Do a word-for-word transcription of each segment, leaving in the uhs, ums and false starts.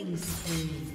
Killing spree.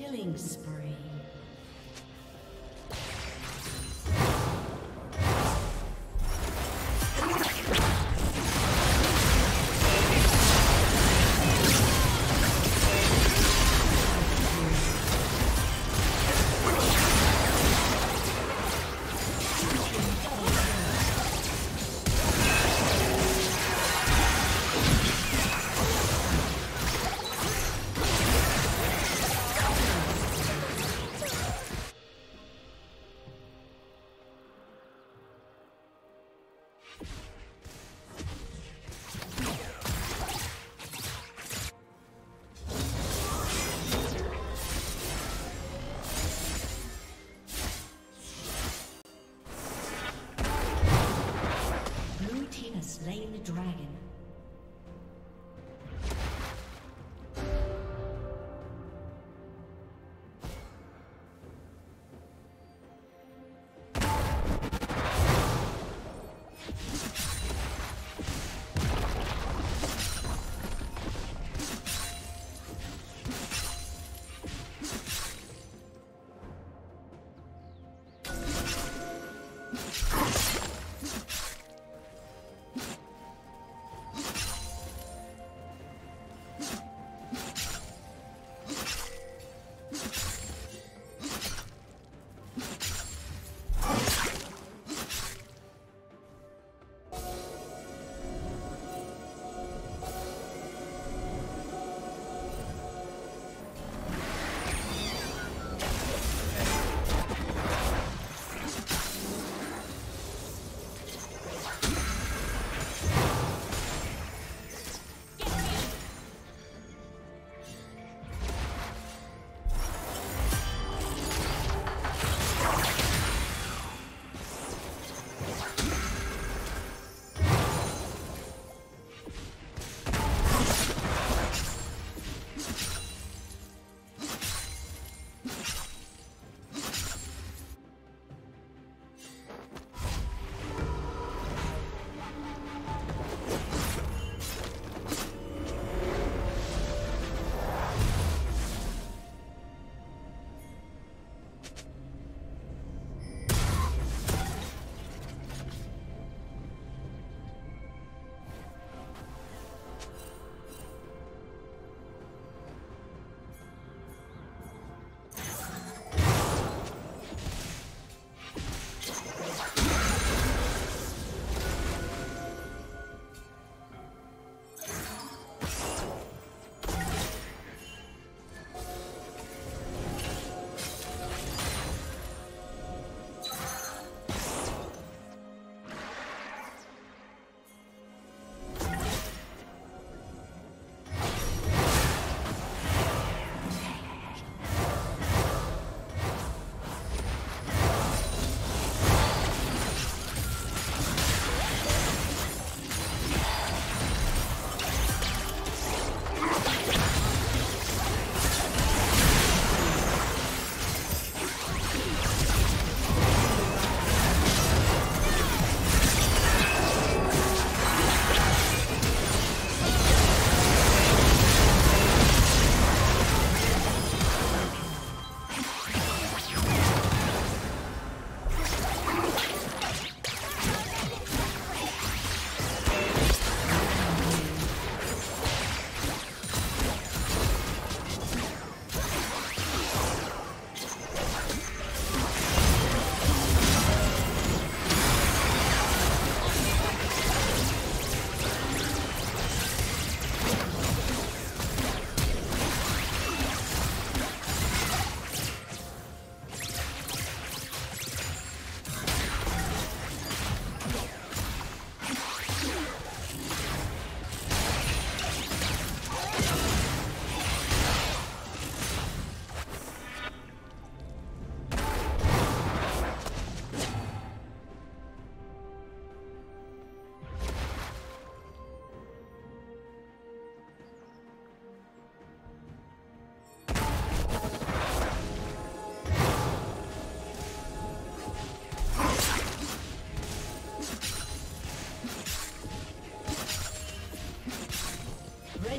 Killing spree.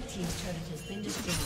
Red team's turret has been destroyed.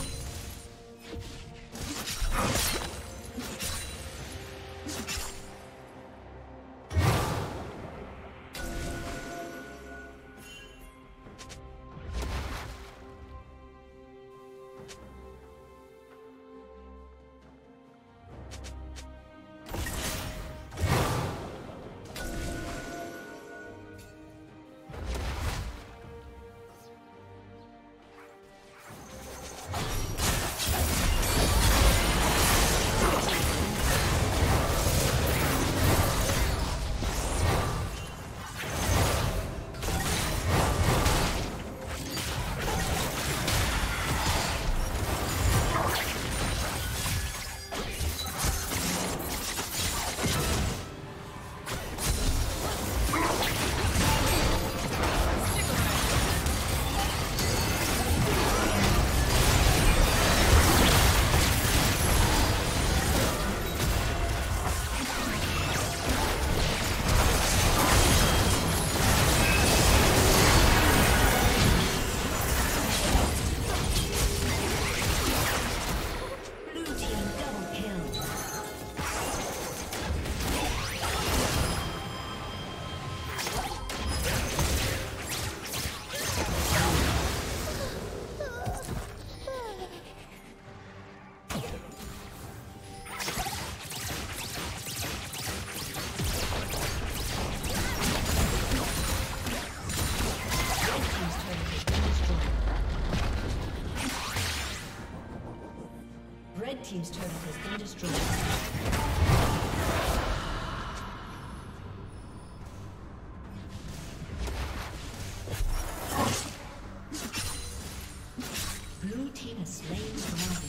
Team's turret has been destroyed. Blue team has slain the dragon.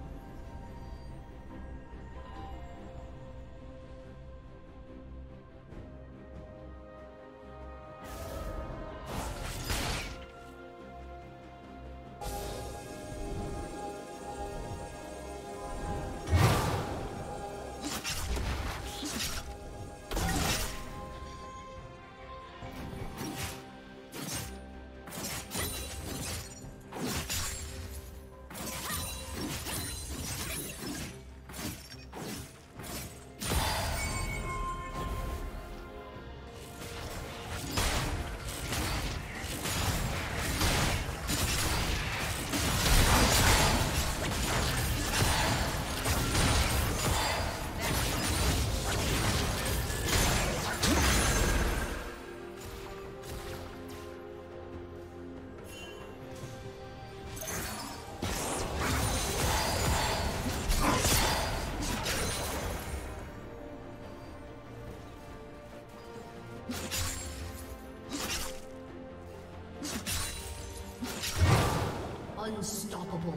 Unstoppable.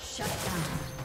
Shut down.